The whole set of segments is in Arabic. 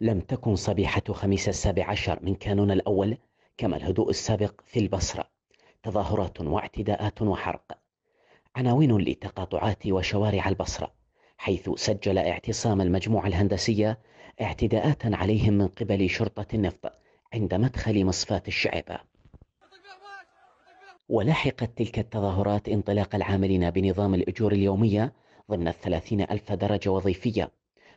لم تكن صبيحة خميس 17 من كانون الأول كما الهدوء السابق في البصرة، تظاهرات واعتداءات وحرق، عناوين لتقاطعات وشوارع البصرة، حيث سجل اعتصام المجموعة الهندسية اعتداءات عليهم من قبل شرطة النفط عند مدخل مصفاة الشعيبة. ولحقت تلك التظاهرات انطلاق العاملين بنظام الأجور اليومية ضمن 30,000 درجة وظيفية،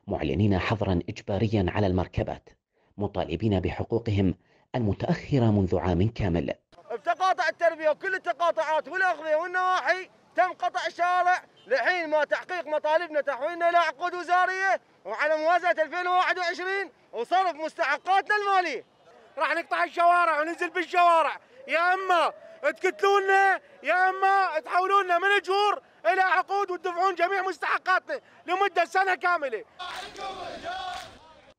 معلنين حظرا إجباريا على المركبات، مطالبين بحقوقهم المتأخرة منذ عام كامل. بتقاطع التربية وكل التقاطعات والأغذية والنواحي تم قطع الشارع لحين ما تحقيق مطالبنا تحويلنا إلى عقود وزارية وعلى موازنة 2021 وصرف مستحقاتنا المالية. راح نقطع الشوارع وننزل بالشوارع، يا اما تقتلونا يا اما تحولونا من اجور الى عقود وتدفعون جميع مستحقاتنا لمده سنه كامله.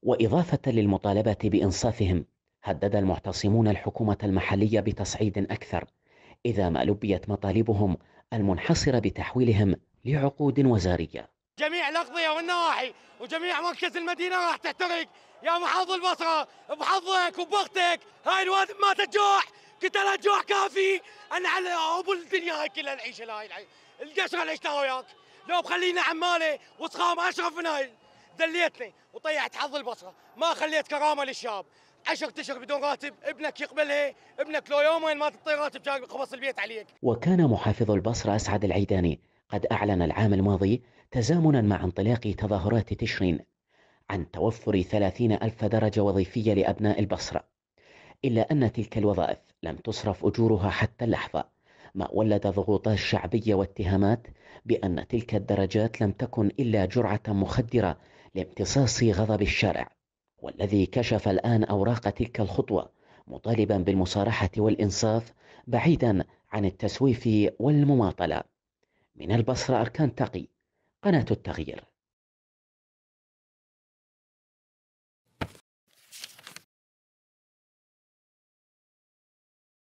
واضافه للمطالبه بانصافهم، هدد المعتصمون الحكومه المحليه بتصعيد اكثر اذا ما لبيت مطالبهم المنحصره بتحويلهم لعقود وزاريه. جميع الاقضيه والنواحي وجميع مركز المدينه راح تحترق. يا محافظ البصره بحظك وبوقتك، هاي الوادم ماتت جوع، قتلت جوع كافي، انا على ابو الدنيا هاي كلها نعيش هاي القشره اللي وياك، لو بخلينا عماله وصخام اشرف من هاي، ذليتني وطيعت حظ البصره، ما خليت كرامه للشاب، 10 أشهر بدون راتب، ابنك يقبلها، ابنك لو يومين ما تعطي راتب كان خبص البيت عليك. وكان محافظ البصره أسعد العيداني قد اعلن العام الماضي تزامنا مع انطلاق تظاهرات تشرين عن توفر 30,000 درجة وظيفية لأبناء البصرة، إلا أن تلك الوظائف لم تصرف أجورها حتى اللحظة، ما ولد ضغوطات شعبية واتهامات بأن تلك الدرجات لم تكن إلا جرعة مخدرة لامتصاص غضب الشارع، والذي كشف الآن أوراق تلك الخطوة مطالبا بالمصارحة والإنصاف بعيدا عن التسويف والمماطلة. من البصرة أركان تقي، قناة التغيير.